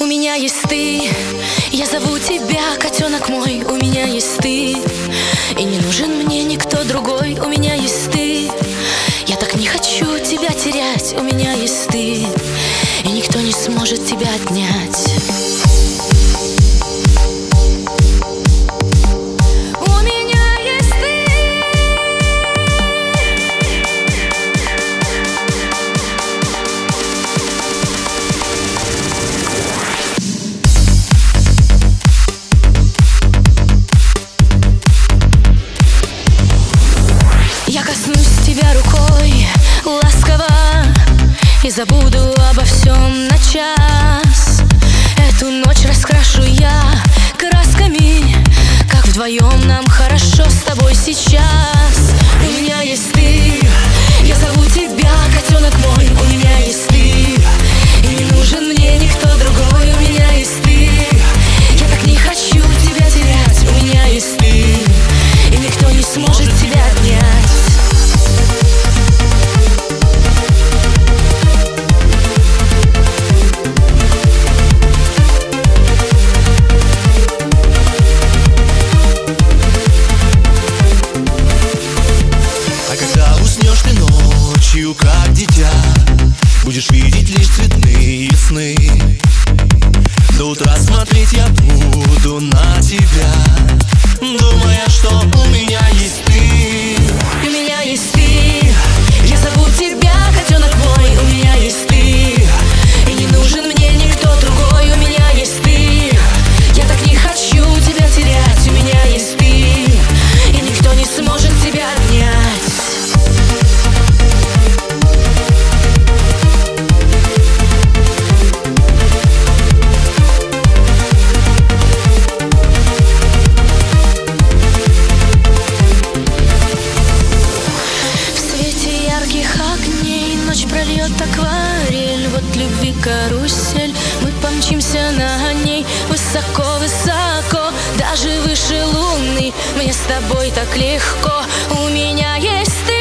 У меня есть ты, я зову тебя, котенок мой. У меня есть ты, и не нужен мне никто другой. У меня есть ты, я так не хочу тебя терять. У меня есть ты, и никто не сможет тебя отнять. Рукой ласково и забуду обо всем на час. Эту ночь раскрашу я красками, как вдвоем нам хорошо с тобой сейчас. У меня есть ты, я зову тебя, котенок мой. У меня есть ты, и не нужен мне никто другой. У меня есть ты, я так не хочу тебя терять. У меня есть ты, и никто не сможет тебя отнять. Как дитя, будешь видеть лишь цветные сны. До утра смотреть я буду на тебя, думая, что у меня есть ты. У меня есть ты, я зову тебя, котенок мой. У меня есть ты, и не нужен мне никто другой. У меня есть ты, я так не хочу тебя терять. У меня есть ты, и никто не сможет тебя отнять. Акварель, вот любви карусель, мы помчимся на ней высоко-высоко, даже выше луны. Мне с тобой так легко. У меня есть ты.